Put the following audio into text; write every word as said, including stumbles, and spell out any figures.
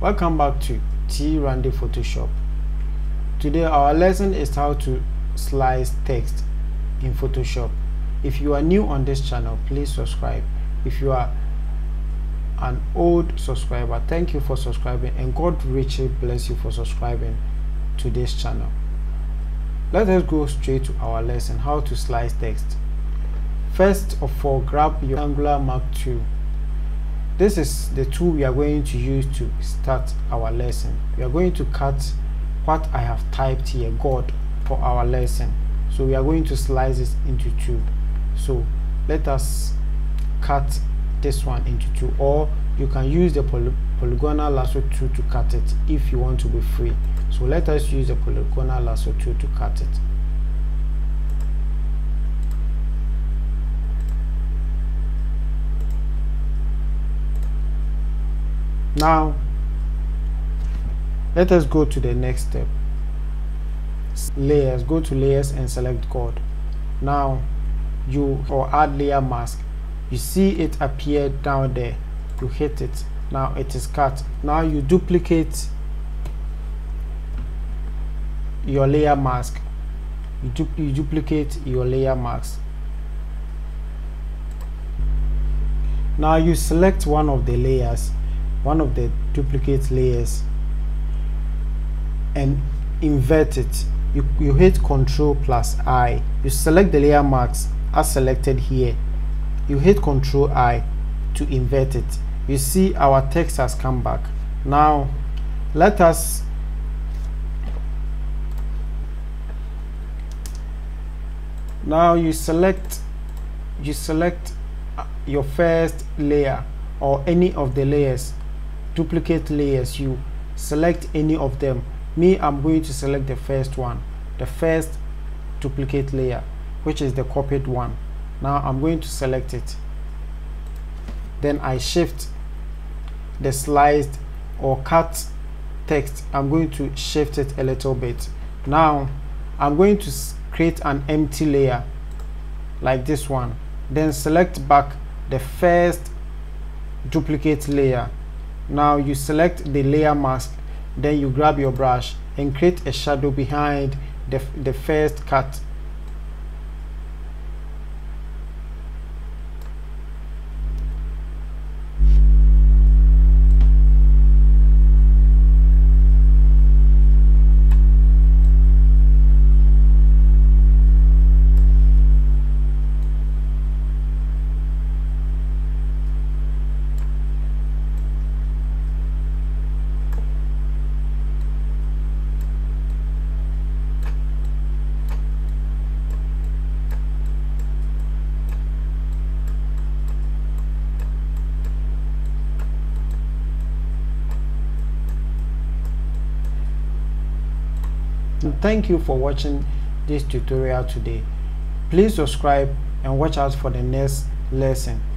Welcome back to T Randy Photoshop. Today our lesson is how to slice text in Photoshop. If you are new on this channel, please subscribe. If you are an old subscriber, thank you for subscribing, and God richly bless you for subscribing to this channel. Let us go straight to our lesson, how to slice text. First of all, grab your Rectangular Marquee Tool. This is the tool we are going to use to start our lesson. We are going to cut what I have typed here, God, for our lesson. So we are going to slice this into two. So let us cut this one into two, or you can use the poly polygonal lasso tool to cut it if you want to be free. So let us use the polygonal lasso tool to cut it. Now let us go to the next step, layers. Go to layers and select God. Now you or add layer mask. You see it appear down there. You hit it. Now it is cut. Now you duplicate your layer mask. You, du you duplicate your layer mask. Now you select one of the layers, one of the duplicate layers, and invert it. You, you hit Control plus I. You select the layer marks as selected here. You hit Control I to invert it. You see our text has come back. Now let us now you select you select your first layer or any of the layers, duplicate layers. You select any of them. Me, I'm going to select the first one, the first duplicate layer, which is the copied one. Now I'm going to select it. Then I shift the sliced or cut text. I'm going to shift it a little bit. Now I'm going to create an empty layer like this one. Then select back the first duplicate layer. Now you select the layer mask. Then you grab your brush and create a shadow behind the, the first cut. Thank you for watching this tutorial today. Please subscribe and watch out for the next lesson.